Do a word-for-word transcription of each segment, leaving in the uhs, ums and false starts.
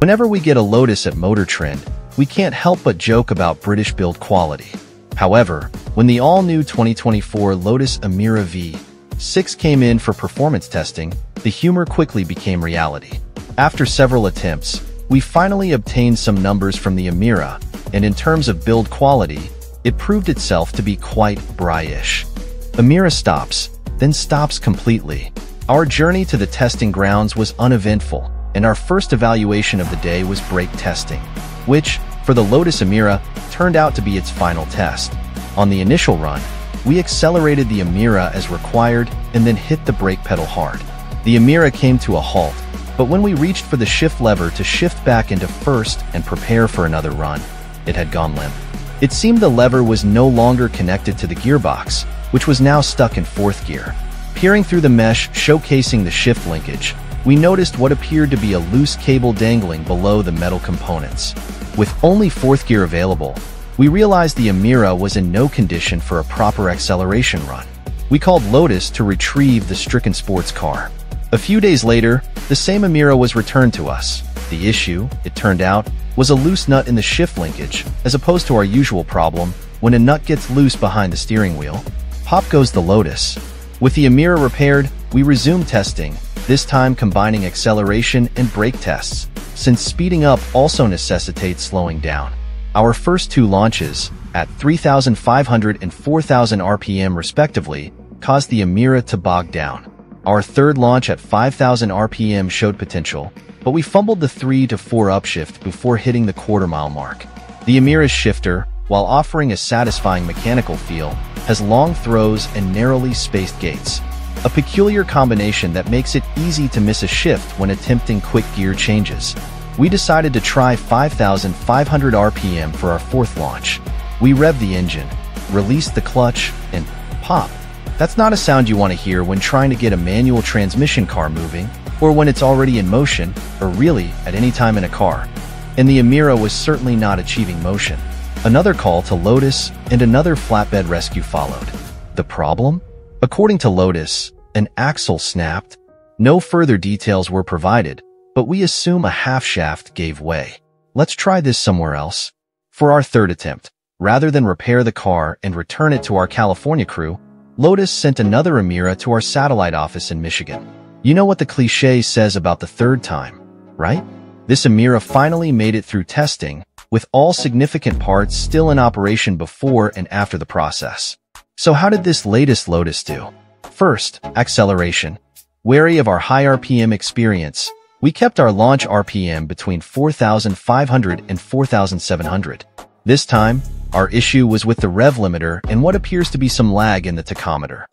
Whenever we get a Lotus at Motor Trend, we can't help but joke about British build quality. However, when the all-new twenty twenty-four Lotus Emira V six came in for performance testing, the humor quickly became reality. After several attempts, we finally obtained some numbers from the Emira, and in terms of build quality, it proved itself to be quite bryish. Emira stops, then stops completely. Our journey to the testing grounds was uneventful, and our first evaluation of the day was brake testing, which, for the Lotus Emira, turned out to be its final test. On the initial run, we accelerated the Emira as required and then hit the brake pedal hard. The Emira came to a halt, but when we reached for the shift lever to shift back into first and prepare for another run, it had gone limp. It seemed the lever was no longer connected to the gearbox, which was now stuck in fourth gear. Peering through the mesh showcasing the shift linkage, we noticed what appeared to be a loose cable dangling below the metal components. With only fourth gear available, we realized the Emira was in no condition for a proper acceleration run. We called Lotus to retrieve the stricken sports car. A few days later, the same Emira was returned to us. The issue, it turned out, was a loose nut in the shift linkage, as opposed to our usual problem, when a nut gets loose behind the steering wheel, pop goes the Lotus. With the Emira repaired, we resumed testing, this time combining acceleration and brake tests, since speeding up also necessitates slowing down. Our first two launches, at three thousand five hundred and four thousand R P M respectively, caused the Emira to bog down. Our third launch at five thousand R P M showed potential, but we fumbled the three to four upshift before hitting the quarter-mile mark. The Emira's shifter, while offering a satisfying mechanical feel, has long throws and narrowly spaced gates, a peculiar combination that makes it easy to miss a shift when attempting quick gear changes. We decided to try five thousand five hundred R P M for our fourth launch. We revved the engine, released the clutch, and pop. That's not a sound you want to hear when trying to get a manual transmission car moving, or when it's already in motion, or really at any time in a car. And the Emira was certainly not achieving motion. Another call to Lotus and another flatbed rescue followed. The problem? According to Lotus, an axle snapped. No further details were provided, but we assume a half shaft gave way. Let's try this somewhere else. For our third attempt, rather than repair the car and return it to our California crew, Lotus sent another Emira to our satellite office in Michigan. You know what the cliché says about the third time, right? This Emira finally made it through testing, with all significant parts still in operation before and after the process. So how did this latest Lotus do? First, acceleration. Wary of our high R P M experience, we kept our launch R P M between four thousand five hundred and four thousand seven hundred. This time, our issue was with the rev limiter and what appears to be some lag in the tachometer.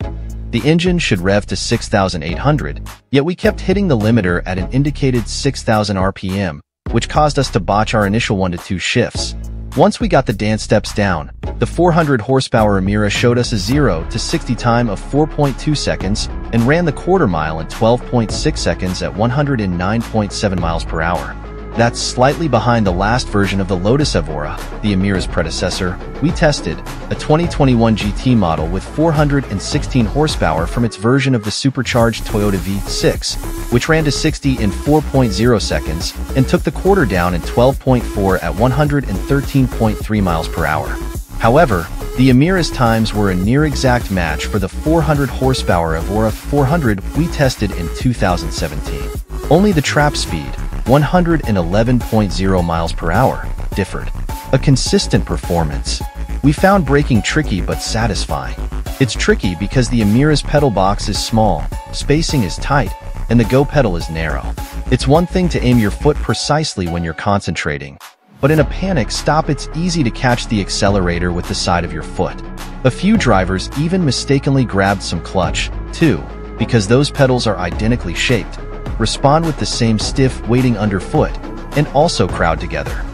The engine should rev to six thousand eight hundred, yet we kept hitting the limiter at an indicated six thousand R P M, which caused us to botch our initial one to two shifts. Once we got the dance steps down, the four hundred horsepower Emira showed us a zero to sixty time of four point two seconds and ran the quarter mile in twelve point six seconds at one hundred nine point seven miles per hour. That's slightly behind the last version of the Lotus Evora, the Emira's predecessor. We tested a twenty twenty-one G T model with four hundred sixteen horsepower from its version of the supercharged Toyota V six, which ran to sixty in four point zero seconds and took the quarter down in twelve point four at one hundred thirteen point three miles per hour. However, the Emira's times were a near-exact match for the four hundred horsepower Evora four hundred we tested in two thousand seventeen. Only the trap speed, one hundred eleven point zero miles per hour, differed. A consistent performance. We found braking tricky but satisfying. It's tricky because the Emira's pedal box is small, spacing is tight, and the go pedal is narrow. It's one thing to aim your foot precisely when you're concentrating, but in a panic stop it's easy to catch the accelerator with the side of your foot. A few drivers even mistakenly grabbed some clutch, too, because those pedals are identically shaped, respond with the same stiff weighting underfoot, and also crowd together.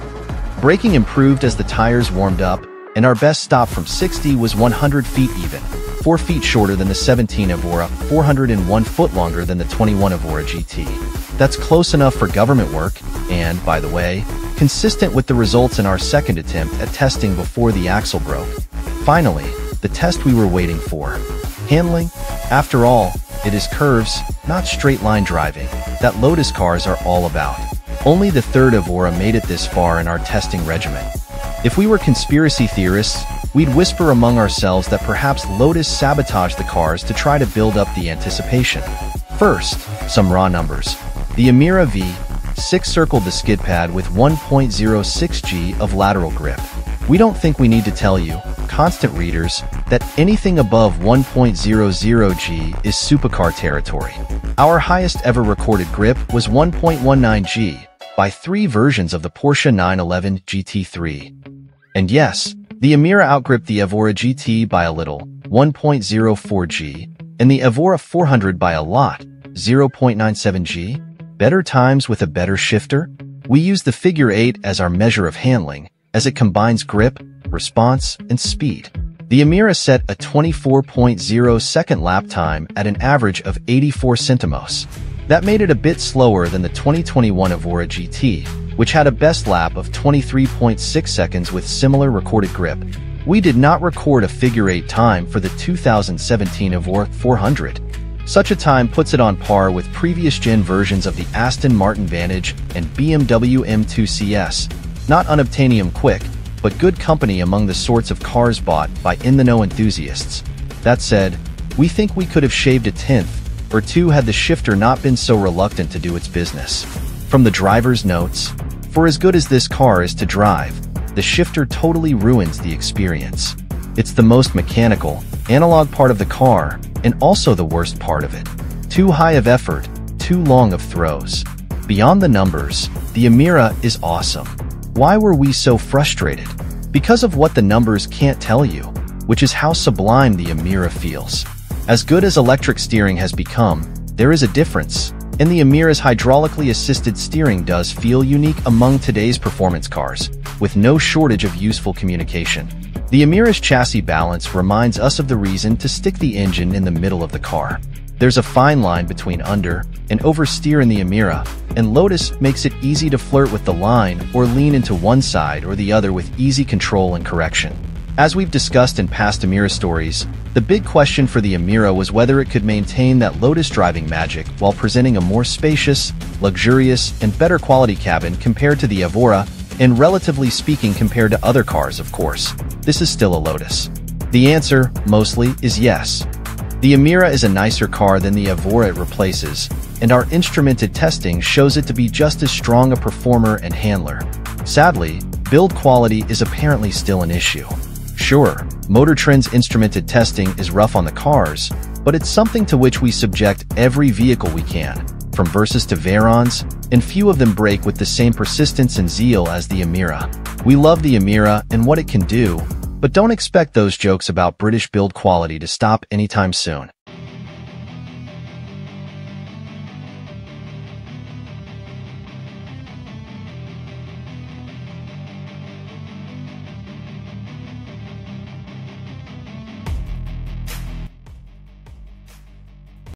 Braking improved as the tires warmed up, and our best stop from sixty was one hundred feet even, four feet shorter than the seventeen Evora, four hundred one foot longer than the twenty-one Evora G T. That's close enough for government work, and, by the way, consistent with the results in our second attempt at testing before the axle broke. Finally, the test we were waiting for. Handling, after all, it is curves, not straight-line driving, that Lotus cars are all about. Only the third Evora made it this far in our testing regimen. If we were conspiracy theorists, we'd whisper among ourselves that perhaps Lotus sabotaged the cars to try to build up the anticipation. First, some raw numbers. The Emira V six circled the skid pad with one point zero six grams of lateral grip. We don't think we need to tell you, constant readers, that anything above one point zero grams is supercar territory. Our highest ever recorded grip was one point one nine grams by three versions of the Porsche nine eleven G T three. And yes, the Emira outgripped the Evora G T by a little, one point zero four grams, and the Evora four hundred by a lot, zero point nine seven grams. Better times with a better shifter? We use the figure eight as our measure of handling, as it combines grip, response, and speed. The Emira set a twenty-four point zero second lap time at an average of eighty-four centimos. That made it a bit slower than the twenty twenty-one Evora G T, which had a best lap of twenty-three point six seconds with similar recorded grip. We did not record a figure eight time for the two thousand seventeen Evora four hundred. Such a time puts it on par with previous-gen versions of the Aston Martin Vantage and B M W M two C S. Not unobtainium quick, but good company among the sorts of cars bought by in-the-know enthusiasts. That said, we think we could have shaved a tenth or two had the shifter not been so reluctant to do its business. From the driver's notes, for as good as this car is to drive, the shifter totally ruins the experience. It's the most mechanical, analog part of the car, and also the worst part of it. Too high of effort, too long of throws. Beyond the numbers, the Emira is awesome. Why were we so frustrated? Because of what the numbers can't tell you, which is how sublime the Emira feels. As good as electric steering has become, there is a difference, and the Emira's hydraulically assisted steering does feel unique among today's performance cars, with no shortage of useful communication. The Emira's chassis balance reminds us of the reason to stick the engine in the middle of the car. There's a fine line between under and oversteer in the Emira, and Lotus makes it easy to flirt with the line or lean into one side or the other with easy control and correction. As we've discussed in past Emira stories, the big question for the Emira was whether it could maintain that Lotus driving magic while presenting a more spacious, luxurious, and better quality cabin compared to the Evora, and relatively speaking compared to other cars, of course. This is still a Lotus. The answer, mostly, is yes. The Emira is a nicer car than the Evora it replaces, and our instrumented testing shows it to be just as strong a performer and handler. Sadly, build quality is apparently still an issue. Sure, Motor Trend's instrumented testing is rough on the cars, but it's something to which we subject every vehicle we can, from Versas to Veyrons, and few of them break with the same persistence and zeal as the Emira. We love the Emira and what it can do, but don't expect those jokes about British build quality to stop anytime soon.